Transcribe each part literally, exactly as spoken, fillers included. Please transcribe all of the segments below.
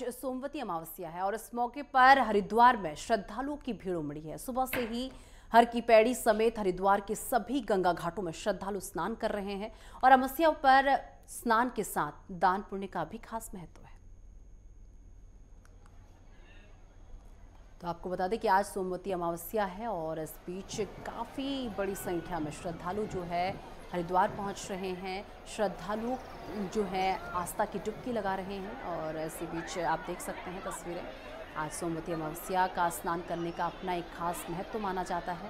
सोमवती अमावस्या है और इस मौके पर हरिद्वार में श्रद्धालुओं की भीड़ उमड़ी है। सुबह से ही हर की पैड़ी समेत हरिद्वार के सभी गंगा घाटों में श्रद्धालु स्नान कर रहे हैं और अमावस्या पर स्नान के साथ दान पुण्य का भी खास महत्व है। तो आपको बता दें कि आज सोमवती अमावस्या है और इस बीच काफ़ी बड़ी संख्या में श्रद्धालु जो है हरिद्वार पहुंच रहे हैं। श्रद्धालु जो है आस्था की डुबकी लगा रहे हैं और इसी बीच आप देख सकते हैं तस्वीरें। आज सोमवती अमावस्या का स्नान करने का अपना एक खास महत्व माना जाता है।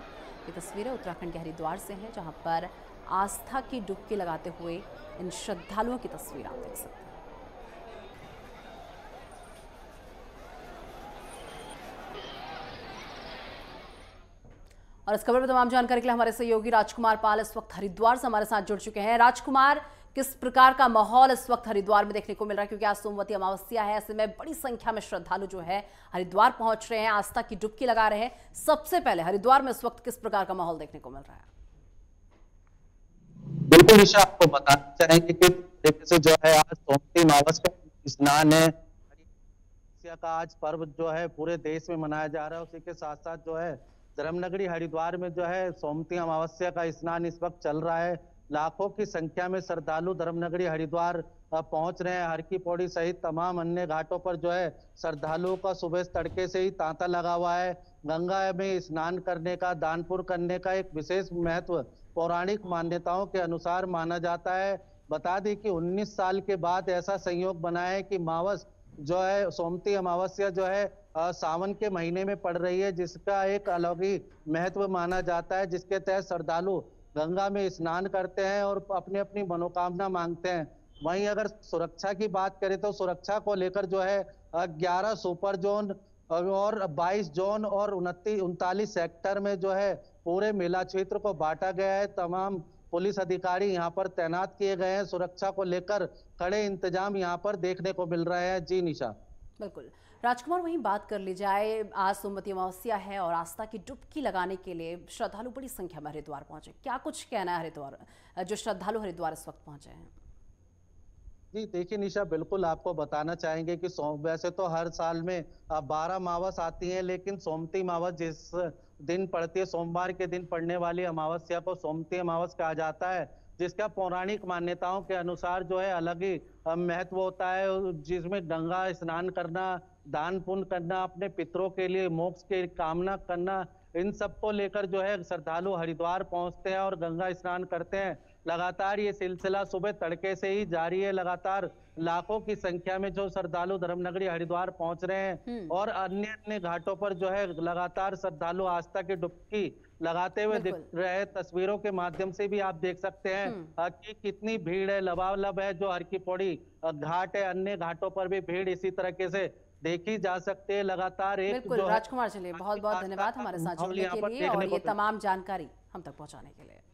ये तस्वीरें उत्तराखंड के हरिद्वार से हैं, जहाँ पर आस्था की डुबकी लगाते हुए इन श्रद्धालुओं की तस्वीर आप देख सकते हैं। और इस खबर पर तमाम जानकारी के लिए हमारे सहयोगी राजकुमार पाल इस वक्त हरिद्वार से हमारे साथ जुड़ चुके हैं। राजकुमार, किस प्रकार का माहौल इस वक्त हरिद्वार में देखने को मिल रहा है, क्योंकि आज सोमवती अमावस्या है, ऐसे में बड़ी संख्या में श्रद्धालु जो है हरिद्वार पहुंच रहे हैं, आस्था की डुबकी लगा रहे हैं। सबसे पहले हरिद्वार में इस वक्त किस प्रकार का माहौल देखने को मिल रहा है? बिल्कुल निशा, आपको बताना चाहेंगे किस तरीके से जो है आज सोमवती अमावस्या स्नान है, का आज पर्व जो है पूरे देश में मनाया जा रहा है। उसी के साथ साथ जो है धर्मनगरी हरिद्वार में जो है सोमवती अमावस्या का स्नान इस वक्त चल रहा है। लाखों की संख्या में श्रद्धालु धर्मनगरी हरिद्वार पहुंच रहे हैं। हर की पौड़ी सहित तमाम अन्य घाटों पर जो है श्रद्धालुओं का सुबह तड़के से ही तांता लगा हुआ है। गंगा में स्नान करने का, दानपुर करने का एक विशेष महत्व पौराणिक मान्यताओं के अनुसार माना जाता है। बता दें कि उन्नीस साल के बाद ऐसा संयोग बना है कि मावस जो है सोमवती अमावस्या जो है सावन के महीने में पड़ रही है, जिसका एक अलौकिक महत्व माना जाता है, जिसके तहत श्रद्धालु गंगा में स्नान करते हैं और अपनी अपनी मनोकामना मांगते हैं। वहीं अगर सुरक्षा की बात करें तो सुरक्षा को लेकर जो है ग्यारह सुपर जोन और बाईस जोन और उनतीस उनतालीस सेक्टर में जो है पूरे मेला क्षेत्र को बांटा गया है। तमाम पुलिस अधिकारी यहां पर तैनात किए गए हैं। सुरक्षा को लेकर कड़े इंतजाम यहां पर देखने को मिल रहे हैं। जी निशा, बिल्कुल। राजकुमार, वहीं बात कर ली जाए, आज सोमवती अमावस्या है और आस्था की डुबकी लगाने के लिए श्रद्धालु बड़ी संख्या में हरिद्वार पहुंचे। क्या कुछ कहना है हरिद्वार, जो श्रद्धालु हरिद्वार इस वक्त पहुंचे हैं? जी देखिए निशा, बिल्कुल आपको बताना चाहेंगे कि वैसे तो हर साल में बारह मावस आती है, लेकिन सोमवती अमावस जिस दिन पड़ती है, सोमवार के दिन पड़ने वाली अमावस्या को सोमवती अमावस कहा जाता है, जिसका पौराणिक मान्यताओं के अनुसार जो है अलग ही महत्व होता है, जिसमें गंगा स्नान करना, दान पुण्य करना, अपने पितरों के लिए मोक्ष की कामना करना, इन सबको लेकर जो है श्रद्धालु हरिद्वार पहुंचते हैं और गंगा स्नान करते हैं। लगातार ये सिलसिला सुबह तड़के से ही जारी है। लगातार लाखों की संख्या में जो श्रद्धालु धर्मनगरी हरिद्वार पहुंच रहे हैं और अन्य अन्य घाटों पर जो है लगातार श्रद्धालु आस्था की डुबकी लगाते हुए दिख रहे हैं। तस्वीरों के माध्यम से भी आप देख सकते हैं कि कितनी भीड़ है, लबालब है। जो हर की पौड़ी घाट है, अन्य घाटों पर भी भीड़ इसी तरीके से देखी जा सकती है। लगातार एक बिल्कुल। राजकुमार चलिए, बहुत बहुत धन्यवाद हमारे साथ जुड़ने के लिए और ये तमाम जानकारी हम तक पहुँचाने के लिए।